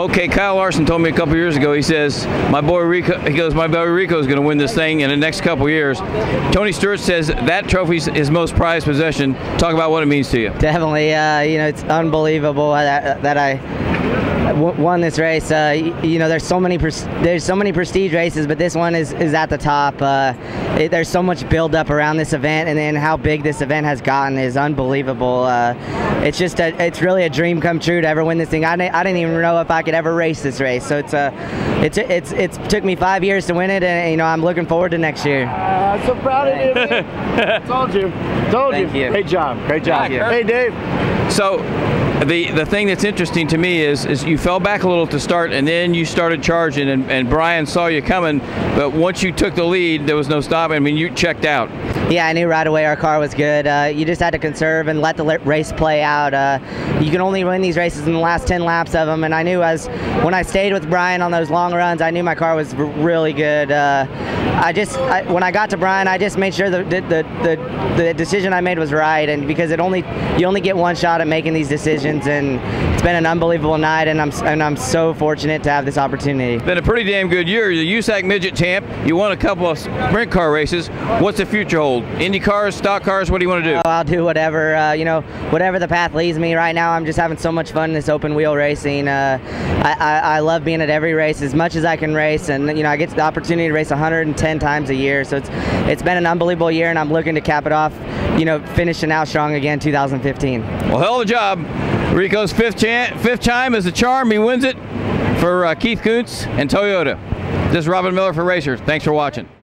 Okay, Kyle Larson told me a couple years ago, he says, my boy Rico, he goes, my boy Rico is going to win this thing in the next couple years. Tony Stewart says that trophy's his most prized possession. Talk about what it means to you. Definitely, you know, it's unbelievable that I won this race. You know, there's so many prestige races, but this one is at the top. There's so much buildup around this event, and then how big this event has gotten is unbelievable. It's just it's really a dream come true to ever win this thing. I didn't even know if I could ever race this race. So it took me 5 years to win it, and you know, I'm looking forward to next year. I'm so proud of you, man. Told you. Great job. Great job. Hey, Dave. So. The thing that's interesting to me is you fell back a little to start, and then you started charging, and Bryan saw you coming, but once you took the lead, there was no stopping. I mean, you checked out. Yeah, I knew right away our car was good. You just had to conserve and let the race play out. You can only win these races in the last 10 laps of them, and I knew when I stayed with Bryan on those long runs, I knew my car was really good. When I got to Bryan, I just made sure the decision I made was right, and because you only get one shot at making these decisions. And it's been an unbelievable night, and I'm so fortunate to have this opportunity. It's been a pretty damn good year. You're the USAC midget champ. You won a couple of sprint car races. What's the future hold? Indy cars, stock cars, what do you want to do? Oh, I'll do whatever, you know, whatever the path leads me. Right now I'm just having so much fun in this open wheel racing. I love being at every race as much as I can race, and you know, I get the opportunity to race 110 times a year, so it's been an unbelievable year, and I'm looking to cap it off, you know, finishing out strong again 2015. Well, hell of a job. Rico's fifth time is the charm. He wins it for Keith Koontz and Toyota. This is Robin Miller for Racers. Thanks for watching.